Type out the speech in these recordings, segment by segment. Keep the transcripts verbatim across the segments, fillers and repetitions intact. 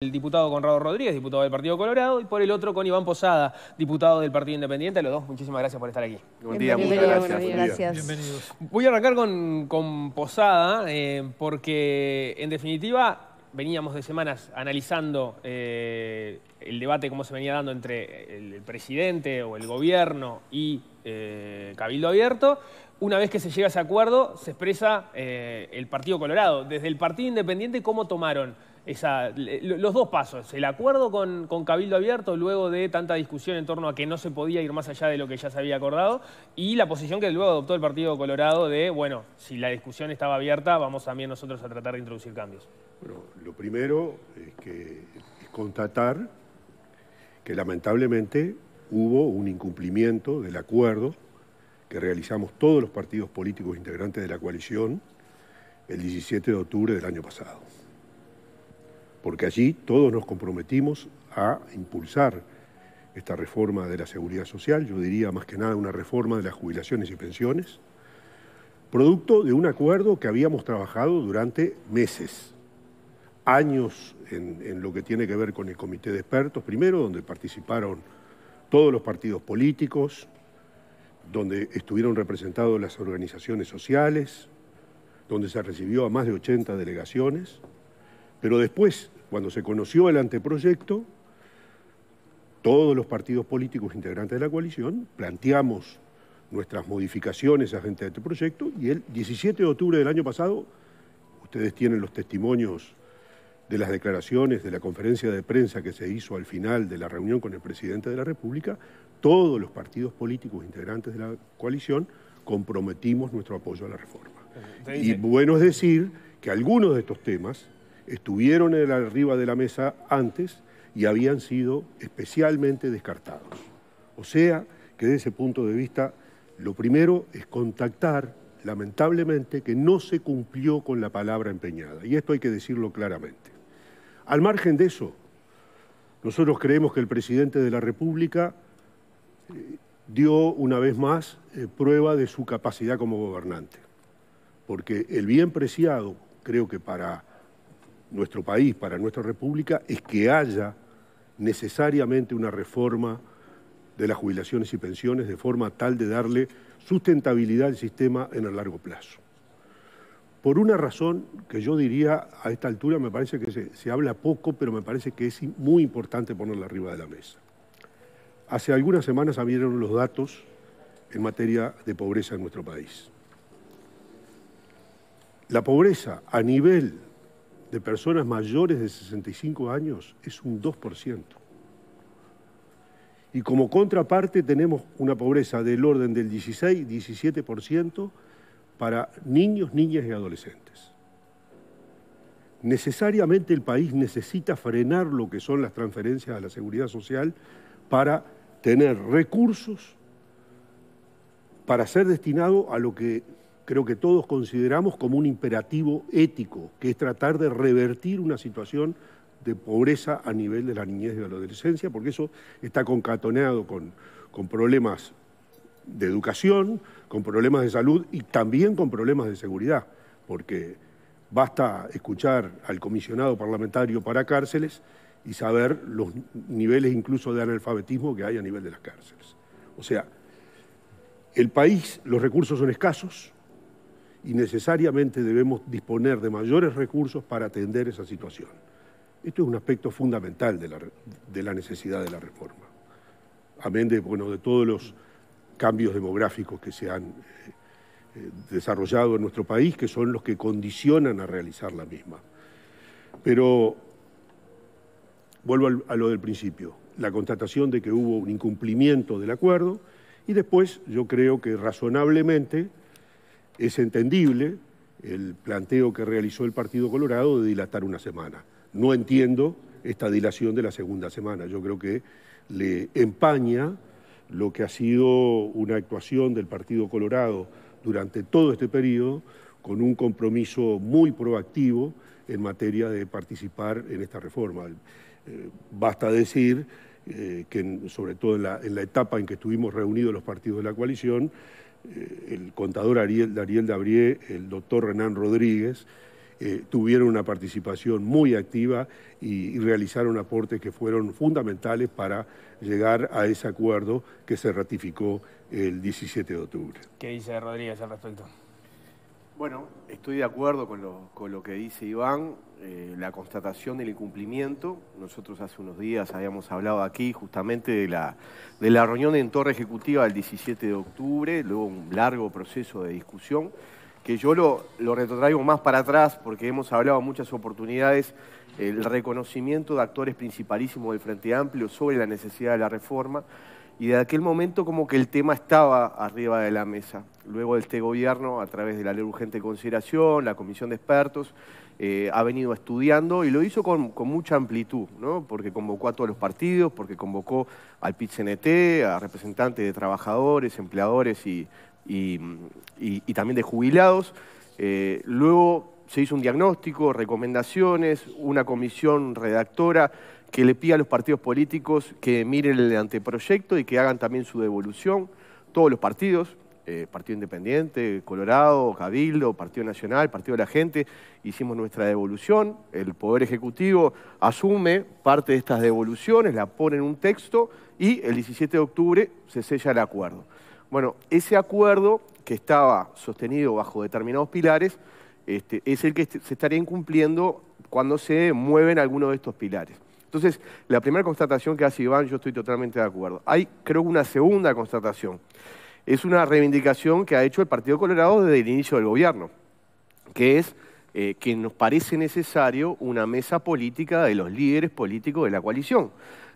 El diputado Conrado Rodríguez, diputado del Partido Colorado, y por el otro con Iván Posada, diputado del Partido Independiente. Los dos, muchísimas gracias por estar aquí. Buen día, muchas gracias. Gracias. Bienvenidos. Voy a arrancar con, con Posada, eh, porque en definitiva veníamos de semanas analizando eh, el debate, cómo se venía dando entre el presidente o el gobierno y eh, Cabildo Abierto. Una vez que se llega a ese acuerdo, se expresa eh, el Partido Colorado. Desde el Partido Independiente, ¿cómo tomaron Esa, los dos pasos, el acuerdo con, con Cabildo Abierto luego de tanta discusión en torno a que no se podía ir más allá de lo que ya se había acordado y la posición que luego adoptó el Partido Colorado de, bueno, si la discusión estaba abierta, vamos también nosotros a tratar de introducir cambios? Bueno, lo primero es, que, es constatar que lamentablemente hubo un incumplimiento del acuerdo que realizamos todos los partidos políticos integrantes de la coalición el diecisiete de octubre del año pasado. Porque allí todos nos comprometimos a impulsar esta reforma de la seguridad social, yo diría más que nada una reforma de las jubilaciones y pensiones, producto de un acuerdo que habíamos trabajado durante meses, años en, en lo que tiene que ver con el comité de expertos, primero donde participaron todos los partidos políticos, donde estuvieron representadas las organizaciones sociales, donde se recibió a más de ochenta delegaciones. Pero después, cuando se conoció el anteproyecto, todos los partidos políticos integrantes de la coalición planteamos nuestras modificaciones a este anteproyecto y el diecisiete de octubre del año pasado, ustedes tienen los testimonios de las declaraciones de la conferencia de prensa que se hizo al final de la reunión con el presidente de la República, todos los partidos políticos integrantes de la coalición comprometimos nuestro apoyo a la reforma. Y bueno es decir que algunos de estos temas estuvieron en el arriba de la mesa antes y habían sido especialmente descartados. O sea, que desde ese punto de vista, lo primero es contactar, lamentablemente, que no se cumplió con la palabra empeñada. Y esto hay que decirlo claramente. Al margen de eso, nosotros creemos que el presidente de la República eh, dio una vez más eh, prueba de su capacidad como gobernante. Porque el bien preciado, creo que para nuestro país, para nuestra república, es que haya necesariamente una reforma de las jubilaciones y pensiones de forma tal de darle sustentabilidad al sistema en el largo plazo. Por una razón que yo diría a esta altura, me parece que se, se habla poco, pero me parece que es muy importante ponerla arriba de la mesa. Hace algunas semanas salieron los datos en materia de pobreza en nuestro país. La pobreza a nivel de personas mayores de sesenta y cinco años es un dos por ciento. Y como contraparte tenemos una pobreza del orden del dieciséis a diecisiete por ciento para niños, niñas y adolescentes. Necesariamente el país necesita frenar lo que son las transferencias a la seguridad social para tener recursos para ser destinado a lo que creo que todos consideramos como un imperativo ético, que es tratar de revertir una situación de pobreza a nivel de la niñez y de la adolescencia, porque eso está concatenado con, con problemas de educación, con problemas de salud y también con problemas de seguridad, porque basta escuchar al comisionado parlamentario para cárceles y saber los niveles incluso de analfabetismo que hay a nivel de las cárceles. O sea, el país, los recursos son escasos, y necesariamente debemos disponer de mayores recursos para atender esa situación. Esto es un aspecto fundamental de la, de la necesidad de la reforma. Amén de, bueno, de todos los cambios demográficos que se han eh, desarrollado en nuestro país, que son los que condicionan a realizar la misma. Pero vuelvo al, a lo del principio, la constatación de que hubo un incumplimiento del acuerdo y después yo creo que razonablemente es entendible el planteo que realizó el Partido Colorado de dilatar una semana. No entiendo esta dilación de la segunda semana. Yo creo que le empaña lo que ha sido una actuación del Partido Colorado durante todo este periodo con un compromiso muy proactivo en materia de participar en esta reforma. Eh, basta decir eh, que, sobre todo en la, en la etapa en que estuvimos reunidos los partidos de la coalición, el contador Dariel Dabrié, el doctor Renán Rodríguez eh, tuvieron una participación muy activa y, y realizaron aportes que fueron fundamentales para llegar a ese acuerdo que se ratificó el diecisiete de octubre. ¿Qué dice Rodríguez al respecto? Bueno, estoy de acuerdo con lo, con lo que dice Iván, eh, la constatación del incumplimiento. Nosotros hace unos días habíamos hablado aquí justamente de la, de la reunión en Torre Ejecutiva del diecisiete de octubre, luego un largo proceso de discusión, que yo lo, lo retrotraigo más para atrás porque hemos hablado en muchas oportunidades el reconocimiento de actores principalísimos del Frente Amplio sobre la necesidad de la reforma. Y de aquel momento como que el tema estaba arriba de la mesa. Luego este gobierno, a través de la ley urgente de consideración, la comisión de expertos, eh, ha venido estudiando y lo hizo con, con mucha amplitud, ¿no? Porque convocó a todos los partidos, porque convocó al P I T C N T, a representantes de trabajadores, empleadores y, y, y, y también de jubilados. Eh, luego se hizo un diagnóstico, recomendaciones, una comisión redactora, que le pida a los partidos políticos que miren el anteproyecto y que hagan también su devolución. Todos los partidos, eh, Partido Independiente, Colorado, Cabildo, Partido Nacional, Partido de la Gente, hicimos nuestra devolución. El Poder Ejecutivo asume parte de estas devoluciones, la pone en un texto y el diecisiete de octubre se sella el acuerdo. Bueno, ese acuerdo que estaba sostenido bajo determinados pilares este, es el que se estaría incumpliendo cuando se mueven algunos de estos pilares. Entonces, la primera constatación que hace Iván, yo estoy totalmente de acuerdo. Hay, creo, una segunda constatación. Es una reivindicación que ha hecho el Partido Colorado desde el inicio del gobierno, que es eh, que nos parece necesario una mesa política de los líderes políticos de la coalición.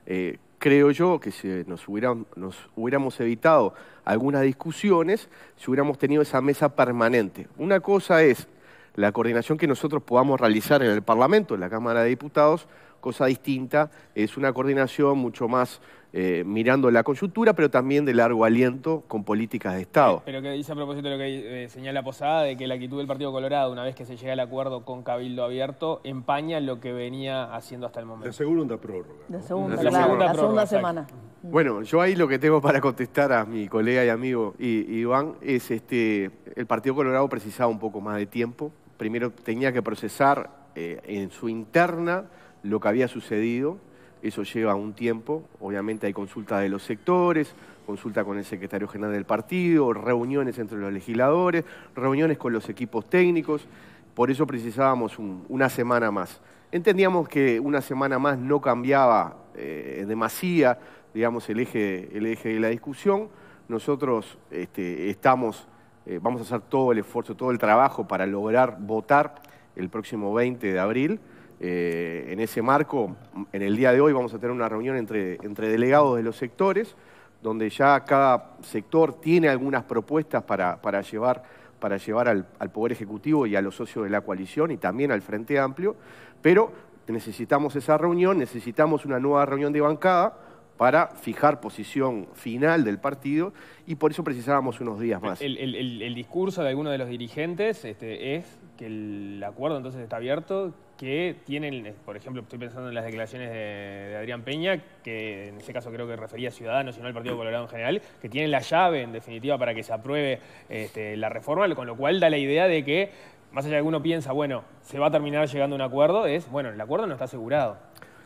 Eh, creo yo que si nos, hubieran, nos hubiéramos evitado algunas discusiones, si hubiéramos tenido esa mesa permanente. Una cosa es la coordinación que nosotros podamos realizar en el Parlamento, en la Cámara de Diputados, cosa distinta, es una coordinación mucho más eh, mirando la coyuntura, pero también de largo aliento con políticas de Estado. Pero que dice a propósito de lo que eh, señala Posada, de que la actitud del Partido Colorado, una vez que se llega al acuerdo con Cabildo Abierto, empaña lo que venía haciendo hasta el momento. La segunda prórroga. ¿No? La segunda, la segunda, claro, prórroga, la segunda semana. Exacto. Bueno, yo ahí lo que tengo para contestar a mi colega y amigo y, y Iván es este, el Partido Colorado precisaba un poco más de tiempo. Primero tenía que procesar eh, en su interna lo que había sucedido, eso lleva un tiempo, obviamente hay consulta de los sectores, consulta con el secretario general del partido, reuniones entre los legisladores, reuniones con los equipos técnicos, por eso precisábamos un, una semana más. Entendíamos que una semana más no cambiaba eh, demasía, digamos, el eje, el eje de la discusión. Nosotros este, estamos, eh, vamos a hacer todo el esfuerzo, todo el trabajo para lograr votar el próximo veinte de abril, Eh, en ese marco, en el día de hoy vamos a tener una reunión entre, entre delegados de los sectores, donde ya cada sector tiene algunas propuestas para, para llevar, para llevar al, al Poder Ejecutivo y a los socios de la coalición y también al Frente Amplio, pero necesitamos esa reunión, necesitamos una nueva reunión de bancada para fijar posición final del partido y por eso precisábamos unos días más. El, el, el, el discurso de alguno de los dirigentes este, es que el acuerdo entonces está abierto, que tienen, por ejemplo, estoy pensando en las declaraciones de, de Adrián Peña, que en ese caso creo que refería a Ciudadanos y no al Partido Colorado en general, que tienen la llave, en definitiva, para que se apruebe este, la reforma, con lo cual da la idea de que, más allá de que uno piensa, bueno, se va a terminar llegando a un acuerdo, es, bueno, el acuerdo no está asegurado.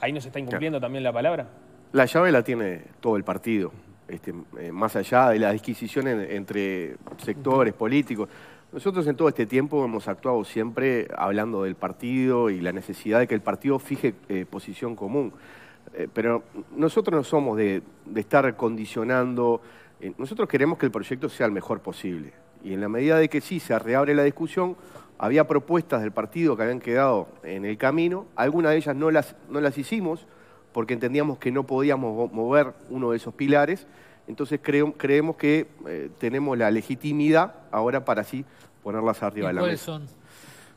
Ahí no se está incumpliendo también la palabra. La llave la tiene todo el partido, este, más allá de las disquisiciones entre sectores políticos. Nosotros en todo este tiempo hemos actuado siempre hablando del partido y la necesidad de que el partido fije eh, posición común. Eh, pero nosotros no somos de, de estar condicionando. Eh, nosotros queremos que el proyecto sea el mejor posible. Y en la medida de que sí se reabre la discusión, había propuestas del partido que habían quedado en el camino. Algunas de ellas no las, no las hicimos porque entendíamos que no podíamos mover uno de esos pilares. Entonces creo, creemos que eh, tenemos la legitimidad ahora para sí ponerlas arriba de la mesa. ¿Cuáles son?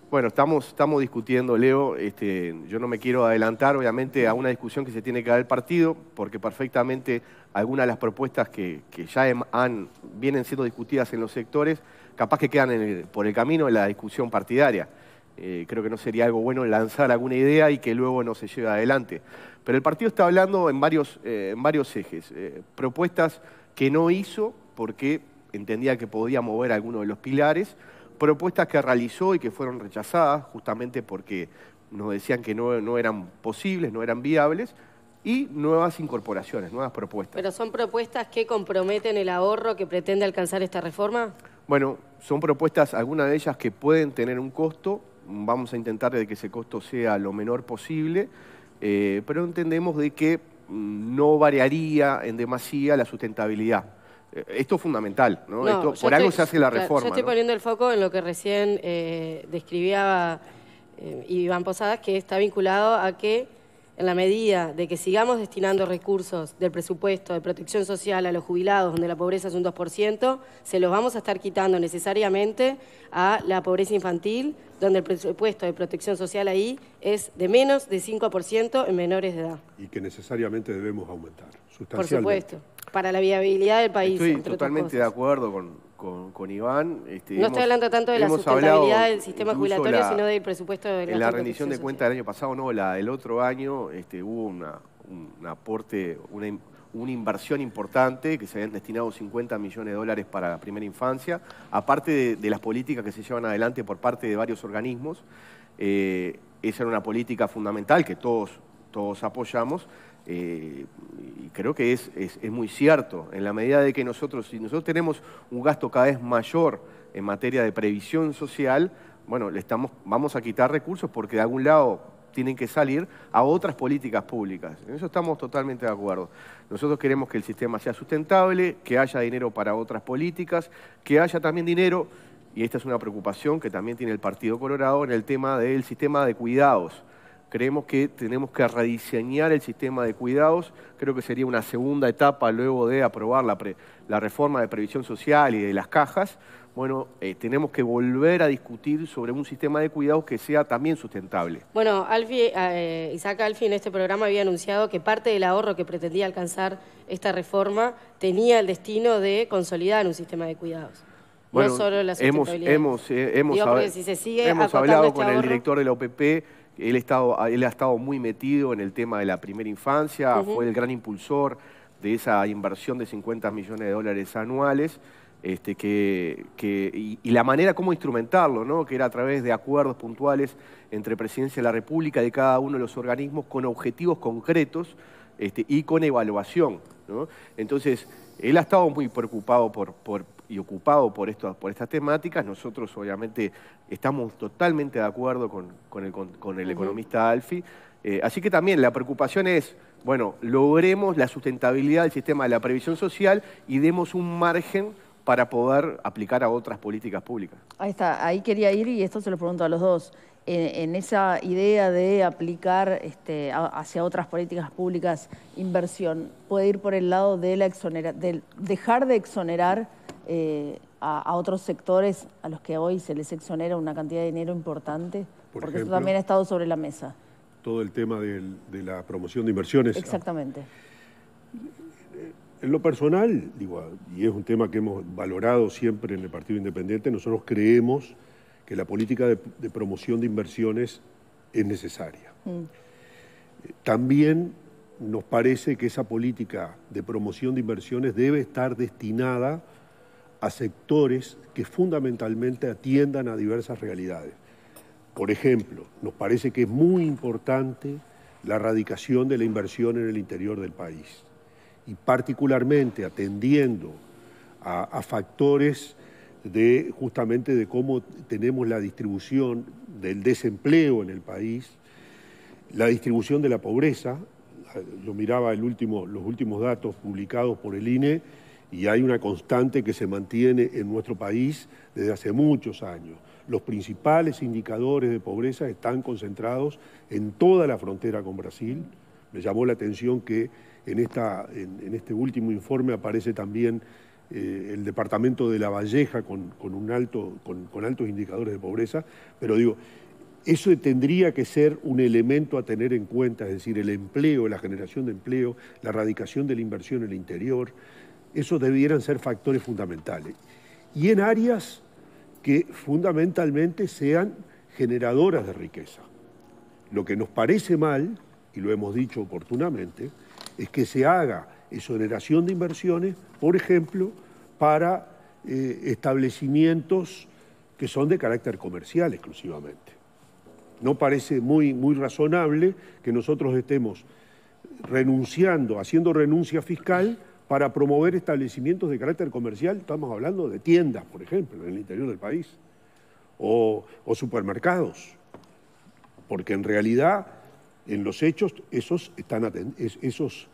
Bueno, estamos, estamos discutiendo, Leo, este, yo no me quiero adelantar obviamente a una discusión que se tiene que dar el partido, porque perfectamente algunas de las propuestas que, que ya han, vienen siendo discutidas en los sectores, capaz que quedan en el, por el camino de la discusión partidaria. Eh, creo que no sería algo bueno lanzar alguna idea y que luego no se lleve adelante. Pero el partido está hablando en varios, eh, en varios ejes. Eh, propuestas que no hizo porque entendía que podía mover alguno de los pilares, propuestas que realizó y que fueron rechazadas justamente porque nos decían que no, no eran posibles, no eran viables, y nuevas incorporaciones, nuevas propuestas. ¿Pero son propuestas que comprometen el ahorro que pretende alcanzar esta reforma? Bueno, son propuestas, algunas de ellas que pueden tener un costo, vamos a intentar de que ese costo sea lo menor posible, eh, pero entendemos de que no variaría en demasía la sustentabilidad. Esto es fundamental, ¿no? No, Esto, por algo estoy, se hace la reforma. Yo estoy ¿no? poniendo el foco en lo que recién eh, describía eh, Iván Posadas, que está vinculado a que en la medida de que sigamos destinando recursos del presupuesto de protección social a los jubilados, donde la pobreza es un dos por ciento, se los vamos a estar quitando necesariamente a la pobreza infantil, donde el presupuesto de protección social ahí es de menos de cinco por ciento en menores de edad. Y que necesariamente debemos aumentar, sustancialmente. Por supuesto. Para la viabilidad del país. Estoy totalmente de acuerdo con, con, con Iván. Este, no hemos, estoy hablando tanto de la sustentabilidad del sistema jubilatorio, la, sino del presupuesto de la En la rendición de cuentas del año pasado, no, la del otro año, este, hubo una, un, un aporte, una, una inversión importante, que se habían destinado cincuenta millones de dólares para la primera infancia, aparte de, de las políticas que se llevan adelante por parte de varios organismos. Eh, esa era una política fundamental que todos, todos apoyamos. Eh, y creo que es, es, es muy cierto, en la medida de que nosotros, si nosotros tenemos un gasto cada vez mayor en materia de previsión social, bueno, le estamos, vamos a quitar recursos porque de algún lado tienen que salir a otras políticas públicas. En eso estamos totalmente de acuerdo. Nosotros queremos que el sistema sea sustentable, que haya dinero para otras políticas, que haya también dinero, y esta es una preocupación que también tiene el Partido Colorado en el tema del sistema de cuidados. Creemos que tenemos que rediseñar el sistema de cuidados. Creo que sería una segunda etapa luego de aprobar la, pre, la reforma de previsión social y de las cajas. Bueno, eh, tenemos que volver a discutir sobre un sistema de cuidados que sea también sustentable. Bueno, Alfie, eh, Isaac Alfie en este programa había anunciado que parte del ahorro que pretendía alcanzar esta reforma tenía el destino de consolidar un sistema de cuidados. Bueno, no solo la sustentabilidad. Hemos, hemos, eh, hemos, Digo, hab si se sigue hemos hablado este con ahorro, el director de la O P P. Él, estado, él ha estado muy metido en el tema de la primera infancia, uh-huh. fue el gran impulsor de esa inversión de cincuenta millones de dólares anuales, este, que, que, y, y la manera cómo instrumentarlo, ¿no? Que era a través de acuerdos puntuales entre Presidencia de la República y cada uno de los organismos con objetivos concretos este, y con evaluación, ¿no? Entonces, él ha estado muy preocupado por... por y ocupado por, esto, por estas temáticas. Nosotros obviamente estamos totalmente de acuerdo con, con el, con, con el uh-huh. economista Alfie. Eh, así que también la preocupación es, bueno, logremos la sustentabilidad del sistema de la previsión social y demos un margen para poder aplicar a otras políticas públicas. Ahí está, ahí quería ir y esto se lo pregunto a los dos. En, en esa idea de aplicar este, a, hacia otras políticas públicas inversión, puede ir por el lado de la exonera, del dejar de exonerar Eh, a, a otros sectores a los que hoy se les exonera una cantidad de dinero importante, por porque ejemplo, eso también ha estado sobre la mesa. Todo el tema del, de la promoción de inversiones. Exactamente. En lo personal, digo, y es un tema que hemos valorado siempre en el Partido Independiente, nosotros creemos que la política de, de promoción de inversiones es necesaria. Mm. También nos parece que esa política de promoción de inversiones debe estar destinada a sectores que fundamentalmente atiendan a diversas realidades. Por ejemplo, nos parece que es muy importante la erradicación de la inversión en el interior del país y particularmente atendiendo a, a factores de justamente de cómo tenemos la distribución del desempleo en el país, la distribución de la pobreza. Yo miraba el último, los últimos datos publicados por el I N E y hay una constante que se mantiene en nuestro país desde hace muchos años. Los principales indicadores de pobreza están concentrados en toda la frontera con Brasil. Me llamó la atención que en, esta, en, en este último informe aparece también eh, el departamento de La Valleja con, con, un alto, con, con altos indicadores de pobreza. Pero digo, eso tendría que ser un elemento a tener en cuenta, es decir, el empleo, la generación de empleo, la erradicación de la inversión en el interior. Esos debieran ser factores fundamentales. Y en áreas que fundamentalmente sean generadoras de riqueza. Lo que nos parece mal, y lo hemos dicho oportunamente, es que se haga exoneración de inversiones, por ejemplo, para eh, establecimientos que son de carácter comercial exclusivamente. No parece muy, muy razonable que nosotros estemos renunciando, haciendo renuncia fiscal para promover establecimientos de carácter comercial. Estamos hablando de tiendas, por ejemplo, en el interior del país, o, o supermercados, porque en realidad, en los hechos, esos están esos,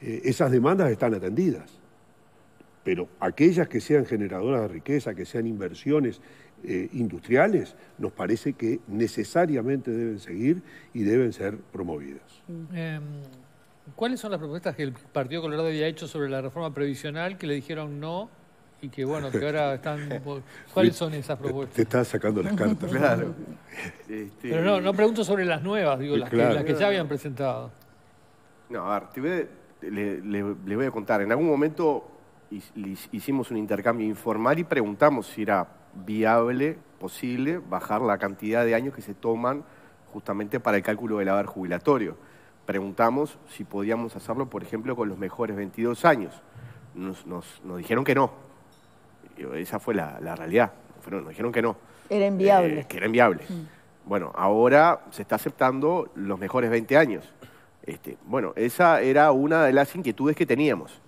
eh, esas demandas están atendidas. Pero aquellas que sean generadoras de riqueza, que sean inversiones eh, industriales, nos parece que necesariamente deben seguir y deben ser promovidas. Eh, ¿Cuáles son las propuestas que el Partido Colorado había hecho sobre la reforma previsional, que le dijeron no y que, bueno, que ahora están... ¿Cuáles son esas propuestas? Te estás sacando las cartas. Claro. Este... Pero no, no pregunto sobre las nuevas, digo, las, claro. que, las que ya habían presentado. No, a ver, te voy a, le, le, le voy a contar. En algún momento... hicimos un intercambio informal y preguntamos si era viable, posible, bajar la cantidad de años que se toman justamente para el cálculo del haber jubilatorio. Preguntamos si podíamos hacerlo, por ejemplo, con los mejores veintidós años. Nos, nos, nos dijeron que no. Esa fue la, la realidad. Nos dijeron que no. Era inviable. Eh, que era inviable. Mm. Bueno, ahora se está aceptando los mejores veinte años. Este, bueno, esa era una de las inquietudes que teníamos.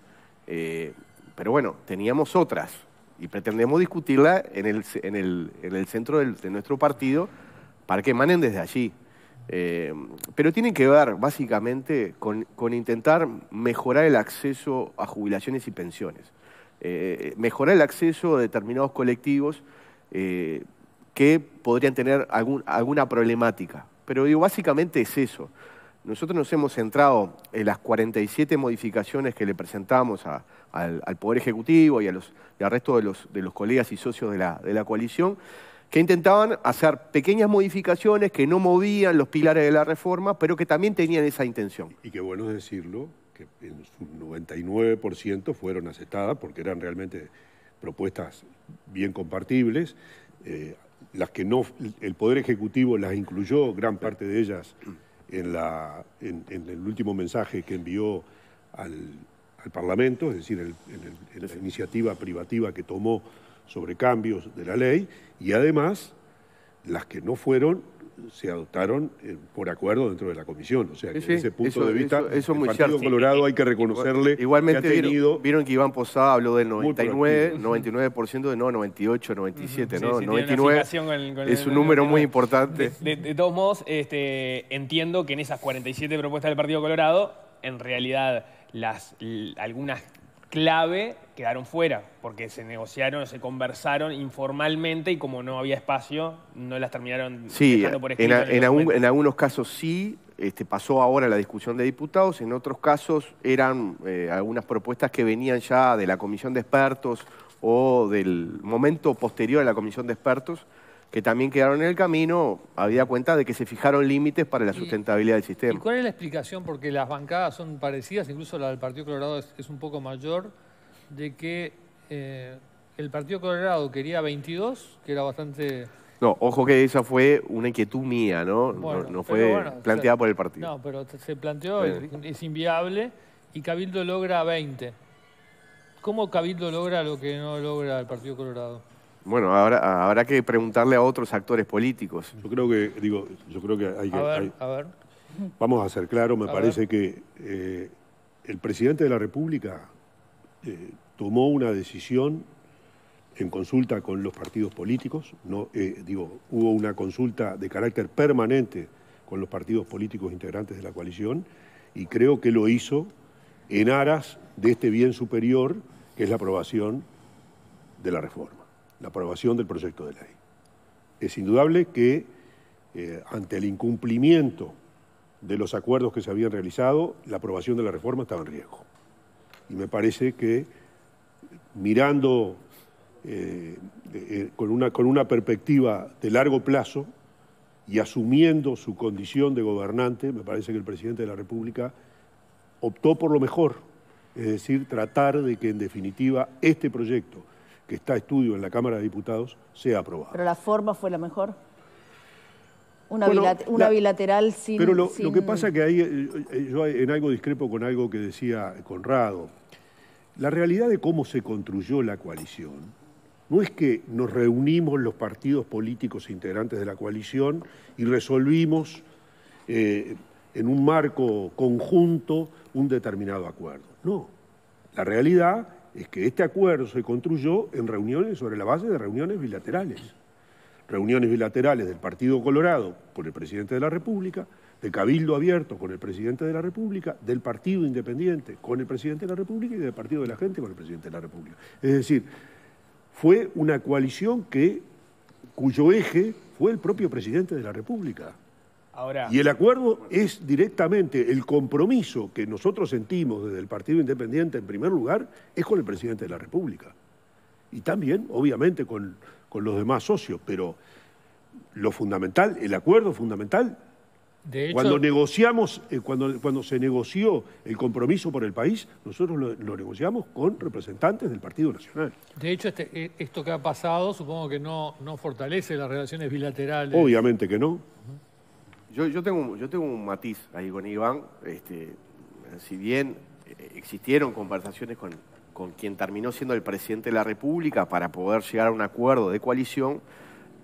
Eh, Pero bueno, teníamos otras y pretendemos discutirla en el, en el, en el centro del, de nuestro partido para que emanen desde allí. Eh, pero tienen que ver básicamente con, con intentar mejorar el acceso a jubilaciones y pensiones. Eh, mejorar el acceso a determinados colectivos eh, que podrían tener algún, alguna problemática. Pero digo, básicamente es eso. Nosotros nos hemos centrado en las cuarenta y siete modificaciones que le presentamos a, al, al Poder Ejecutivo y, a los, y al resto de los, de los colegas y socios de la, de la coalición, que intentaban hacer pequeñas modificaciones que no movían los pilares de la reforma, pero que también tenían esa intención. Y qué bueno es decirlo, que en su noventa y nueve por ciento fueron aceptadas, porque eran realmente propuestas bien compartibles. Eh, las que no, el Poder Ejecutivo las incluyó, gran parte de ellas... En, la, en, en el último mensaje que envió al, al Parlamento, es decir, el, en, el, en la iniciativa privativa que tomó sobre cambios de la ley, y además las que no fueron se adoptaron por acuerdo dentro de la comisión. O sea, que sí, desde ese punto eso, de vista, eso, eso el muy Partido cierto. Colorado hay que reconocerle. Igualmente que ha tenido... vieron, vieron que Iván Posada habló del noventa y nueve, noventa y nueve por ciento de no, noventa y ocho, noventa y siete, sí, ¿no? Sí, noventa y nueve con el, con es un el, número el, muy importante. De, de, de todos modos, este, entiendo que en esas cuarenta y siete propuestas del Partido Colorado, en realidad las algunas clave quedaron fuera, porque se negociaron, se conversaron informalmente y como no había espacio, no las terminaron sí, dejando por escrito. En, en, algún, en algunos casos sí, este, pasó ahora la discusión de diputados, en otros casos eran eh, algunas propuestas que venían ya de la comisión de expertos o del momento posterior a la comisión de expertos, que también quedaron en el camino, habida cuenta de que se fijaron límites para la sustentabilidad del sistema. ¿Y cuál es la explicación? Porque las bancadas son parecidas, incluso la del Partido Colorado es, es un poco mayor, de que eh, el Partido Colorado quería veintidós, que era bastante... No, ojo que esa fue una inquietud mía, ¿no? Bueno, no, no fue bueno, planteada o sea, por el partido. No, pero se planteó, bueno. es, es inviable, y Cabildo logra veinte. ¿Cómo Cabildo logra lo que no logra el Partido Colorado? Bueno, ahora habrá que preguntarle a otros actores políticos. Yo creo que, digo, yo creo que hay que... A ver, hay, a ver. Vamos a ser claros, me a parece ver. que eh, el presidente de la República eh, tomó una decisión en consulta con los partidos políticos. No, eh, digo, hubo una consulta de carácter permanente con los partidos políticos integrantes de la coalición y creo que lo hizo en aras de este bien superior que es la aprobación de la reforma. La aprobación del proyecto de ley. Es indudable que eh, ante el incumplimiento de los acuerdos que se habían realizado, la aprobación de la reforma estaba en riesgo. Y me parece que mirando eh, eh, con, una, con una perspectiva de largo plazo y asumiendo su condición de gobernante, me parece que el presidente de la República optó por lo mejor, es decir, tratar de que en definitiva este proyecto que está a estudio en la Cámara de Diputados, sea aprobado. ¿Pero la forma fue la mejor? Una, bueno, bilater una la... bilateral sin... Pero lo, sin... lo que pasa es que ahí yo en algo discrepo con algo que decía Conrado. La realidad de cómo se construyó la coalición No es que nos reunimos los partidos políticos integrantes de la coalición y resolvimos eh, en un marco conjunto un determinado acuerdo. No, la realidad es que este acuerdo se construyó en reuniones sobre la base de reuniones bilaterales. Reuniones bilaterales del Partido Colorado con el Presidente de la República, de Cabildo Abierto con el Presidente de la República, del Partido Independiente con el Presidente de la República y del Partido de la Gente con el Presidente de la República. Es decir, fue una coalición que, cuyo eje fue el propio presidente de la República. Ahora, y el acuerdo es directamente el compromiso que nosotros sentimos desde el Partido Independiente, en primer lugar, es con el presidente de la República. Y también, obviamente, con, con los demás socios, pero lo fundamental, el acuerdo fundamental, de hecho, cuando negociamos, eh, cuando, cuando se negoció el compromiso por el país, nosotros lo, lo negociamos con representantes del Partido Nacional. De hecho, este, esto que ha pasado supongo que no, no fortalece las relaciones bilaterales. Obviamente que no. Yo, yo, tengo, yo tengo un matiz ahí con Iván. Este, si bien existieron conversaciones con, con quien terminó siendo el presidente de la República para poder llegar a un acuerdo de coalición,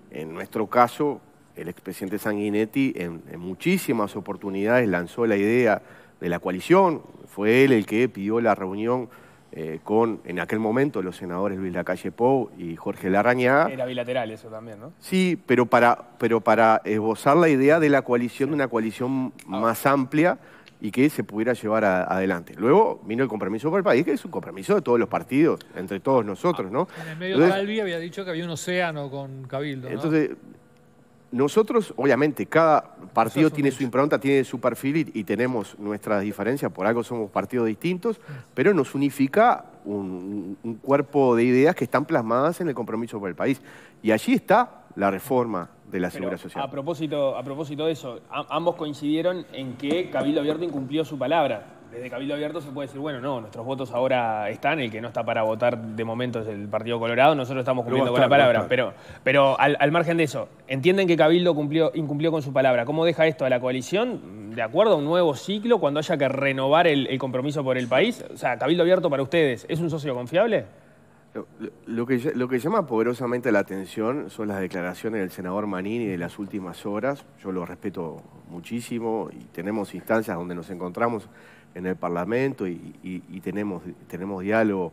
en nuestro caso, el expresidente Sanguinetti en, en muchísimas oportunidades lanzó la idea de la coalición. Fue él el que pidió la reunión eh, con, en aquel momento, los senadores Luis Lacalle Pou y Jorge Larrañaga. Era bilateral eso también, ¿no? Sí, pero para, pero para esbozar la idea de la coalición, de una coalición ah. más amplia y que se pudiera llevar a, adelante. Luego vino el compromiso por el país, que es un compromiso de todos los partidos, entre todos nosotros, ¿no? En el medio entonces, de Alfie había dicho que había un océano con Cabildo, ¿no? Entonces, nosotros, obviamente, cada partido tiene su impronta, tiene su perfil y, y tenemos nuestras diferencias, por algo somos partidos distintos, pero nos unifica un, un cuerpo de ideas que están plasmadas en el compromiso por el país. Y allí está la reforma de la Seguridad Social. A propósito, a propósito de eso, a, ambos coincidieron en que Cabildo Abierto incumplió su palabra. Desde Cabildo Abierto se puede decir, bueno, no, nuestros votos ahora están, el que no está para votar de momento es el Partido Colorado, nosotros estamos cumpliendo estar, con la palabra, pero, pero al, al margen de eso, entienden que Cabildo cumplió, incumplió con su palabra. ¿Cómo deja esto a la coalición de acuerdo a un nuevo ciclo cuando haya que renovar el, el compromiso por el país? O sea, Cabildo Abierto para ustedes, ¿es un socio confiable? Lo, lo, que, lo que llama poderosamente la atención son las declaraciones del senador Manini de las últimas horas. Yo lo respeto muchísimo y tenemos instancias donde nos encontramos en el Parlamento y, y, y tenemos, tenemos diálogo.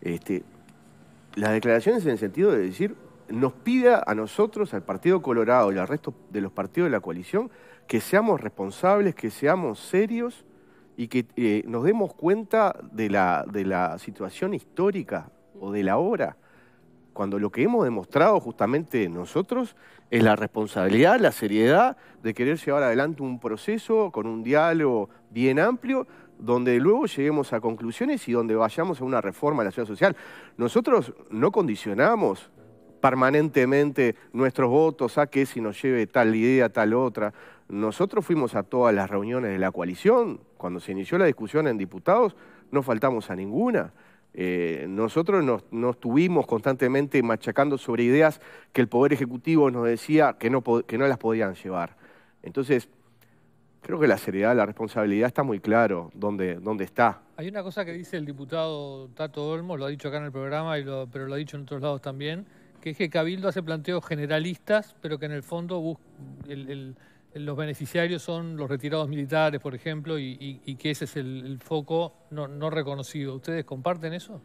Este, las declaraciones en el sentido de decir, nos pida a nosotros, al Partido Colorado y al resto de los partidos de la coalición, que seamos responsables, que seamos serios y que eh, nos demos cuenta de la, de la situación histórica o de la obra, cuando lo que hemos demostrado justamente nosotros es la responsabilidad, la seriedad de querer llevar adelante un proceso con un diálogo bien amplio, donde luego lleguemos a conclusiones y donde vayamos a una reforma de la Seguridad Social. Nosotros no condicionamos permanentemente nuestros votos a que si nos lleve tal idea, tal otra. Nosotros fuimos a todas las reuniones de la coalición, cuando se inició la discusión en diputados, no faltamos a ninguna. Eh, nosotros nos, nos estuvimos constantemente machacando sobre ideas que el Poder Ejecutivo nos decía que no, que no las podían llevar. Entonces, creo que la seriedad, la responsabilidad está muy claro dónde, dónde está. Hay una cosa que dice el diputado Tato Olmo, lo ha dicho acá en el programa, y lo, pero lo ha dicho en otros lados también, que es que Cabildo hace planteos generalistas, pero que en el fondo busca el, el... los beneficiarios son los retirados militares, por ejemplo, y, y, y que ese es el, el foco no, no reconocido. ¿Ustedes comparten eso?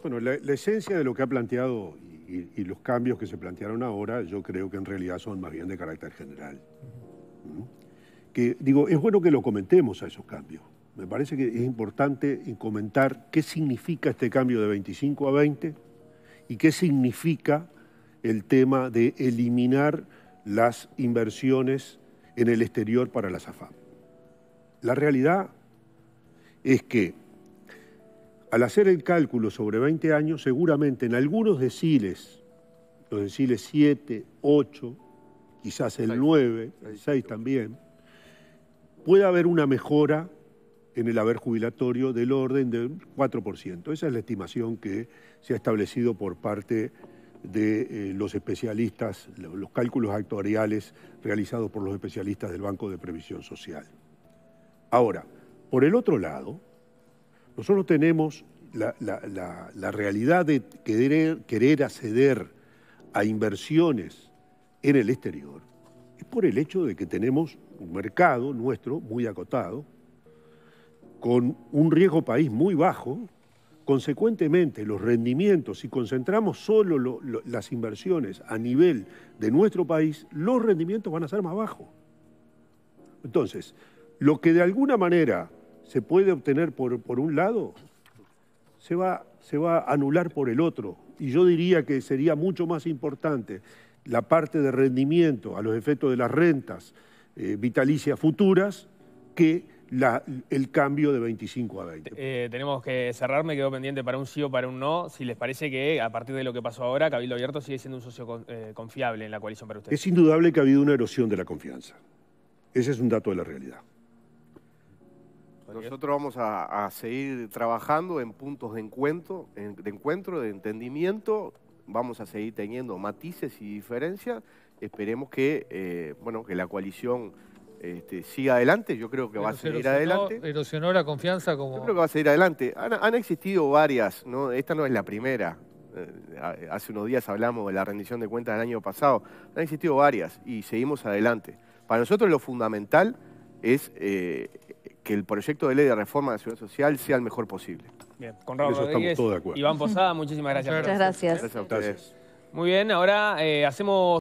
Bueno, la, la esencia de lo que ha planteado y, y los cambios que se plantearon ahora, yo creo que en realidad son más bien de carácter general. Uh-huh. ¿Mm? Que, digo, es bueno que lo comentemos a esos cambios. Me parece que es importante comentar qué significa este cambio de veinticinco a veinte y qué significa el tema de eliminar las inversiones en el exterior para las A F A P. La realidad es que al hacer el cálculo sobre veinte años, seguramente en algunos deciles, los deciles siete, ocho, quizás el nueve, el seis también, puede haber una mejora en el haber jubilatorio del orden del cuatro por ciento. Esa es la estimación que se ha establecido por parte de eh, los especialistas, los cálculos actuariales realizados por los especialistas del Banco de Previsión Social. Ahora, por el otro lado, nosotros tenemos la, la, la, la realidad de querer, querer acceder a inversiones en el exterior es por el hecho de que tenemos un mercado nuestro muy acotado, con un riesgo país muy bajo. Consecuentemente, los rendimientos, si concentramos solo lo, lo, las inversiones a nivel de nuestro país, los rendimientos van a ser más bajos. Entonces, lo que de alguna manera se puede obtener por, por un lado, se va, se va a anular por el otro. Y yo diría que sería mucho más importante la parte de rendimiento a los efectos de las rentas eh, vitalicias futuras que la, el cambio de veinticinco a veinte. Eh, tenemos que cerrar, me quedo pendiente para un sí o para un no. Si les parece que a partir de lo que pasó ahora, Cabildo Abierto sigue siendo un socio con, eh, confiable en la coalición para ustedes. Es indudable que ha habido una erosión de la confianza. Ese es un dato de la realidad. Nosotros vamos a, a seguir trabajando en puntos de encuentro, de encuentro, de entendimiento. Vamos a seguir teniendo matices y diferencias. Esperemos que, eh, bueno, que la coalición este, siga adelante. Yo creo que va a seguir adelante. Erosionó la confianza como... Yo creo que va a seguir adelante. Han, han existido varias, ¿no? Esta no es la primera. Eh, hace unos días hablamos de la rendición de cuentas del año pasado. Han existido varias y seguimos adelante. Para nosotros lo fundamental es eh, que el proyecto de ley de reforma de la Seguridad Social sea el mejor posible. Bien, Conrado Rodríguez, Iván Posada, muchísimas gracias. Muchas gracias. Gracias a ustedes. Muy bien, ahora eh, hacemos...